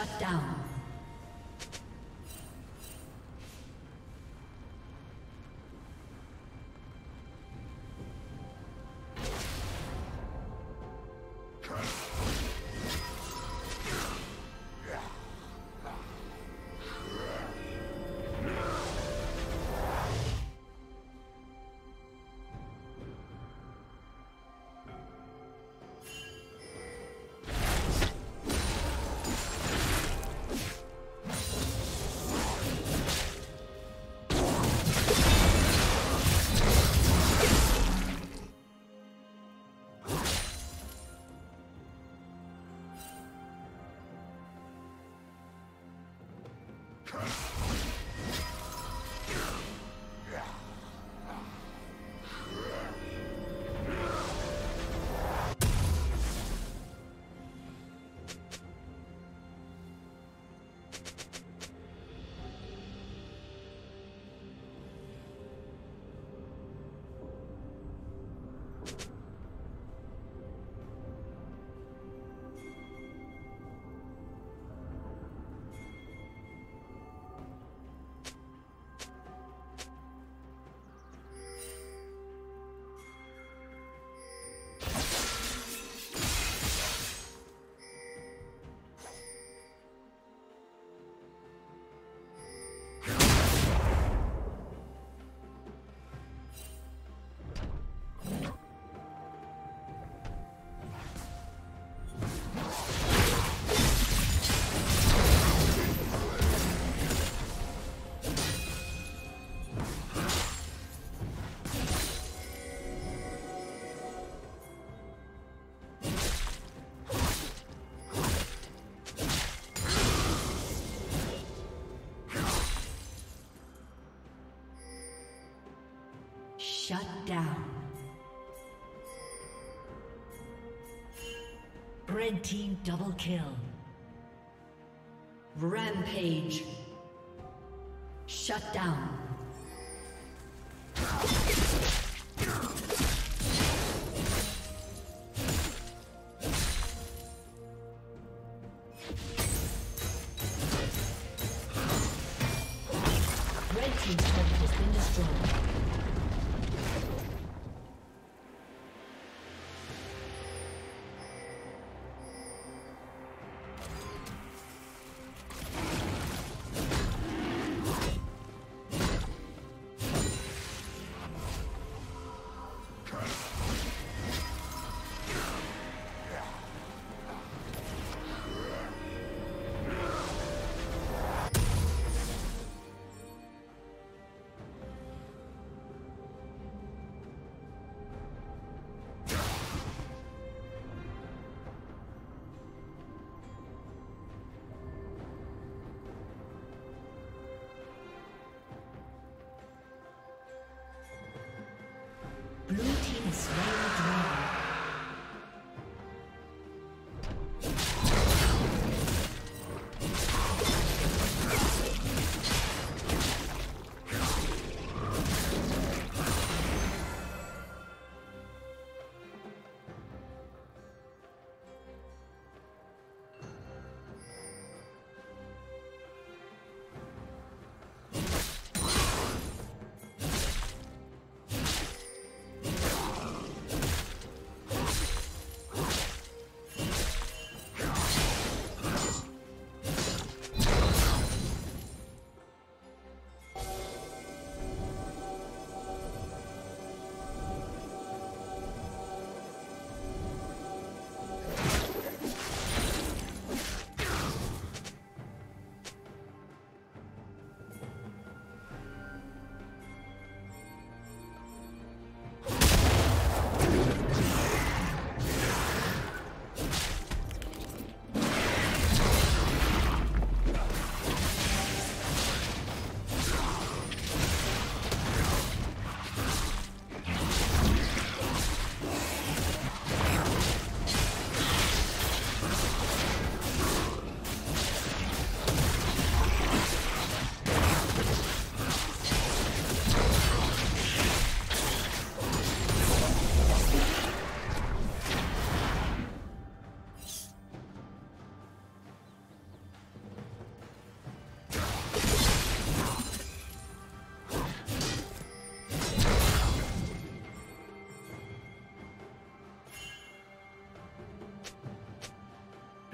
Shut down. Shut down. Red team double kill. Rampage. Shut down. Red team's turret has been destroyed. Blue team is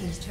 His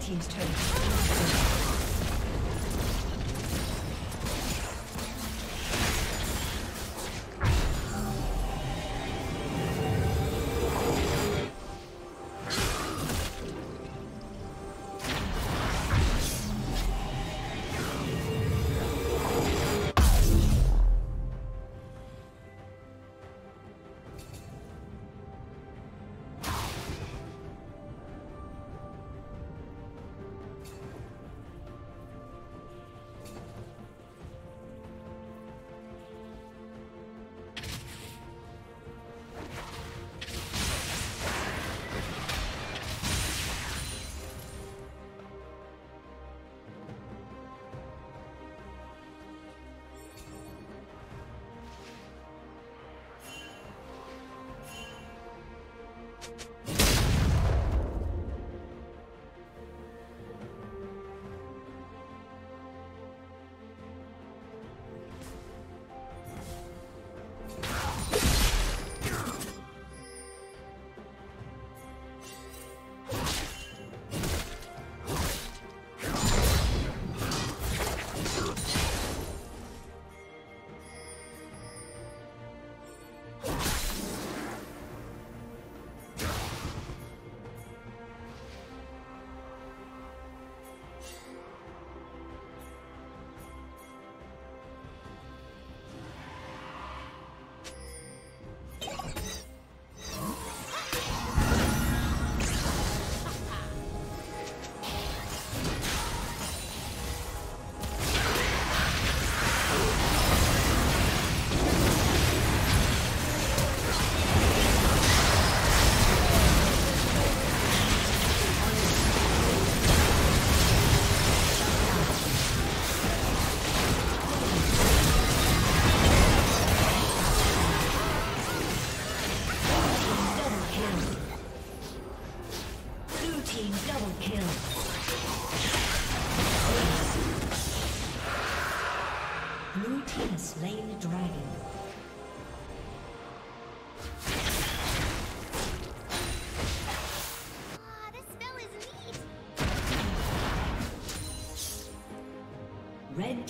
Team's turn. Red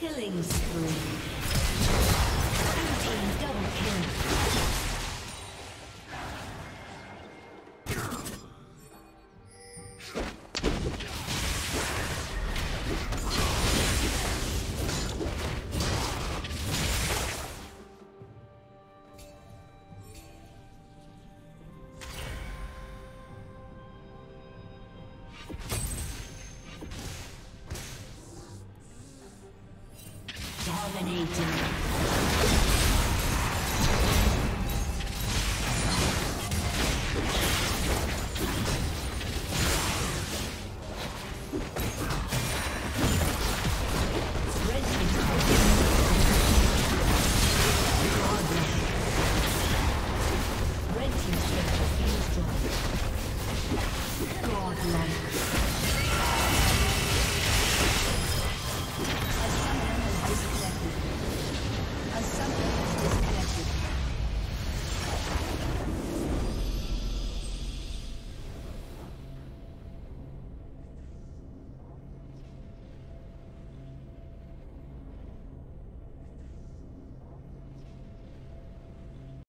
Killing spree. Blue team double kill. Dominating.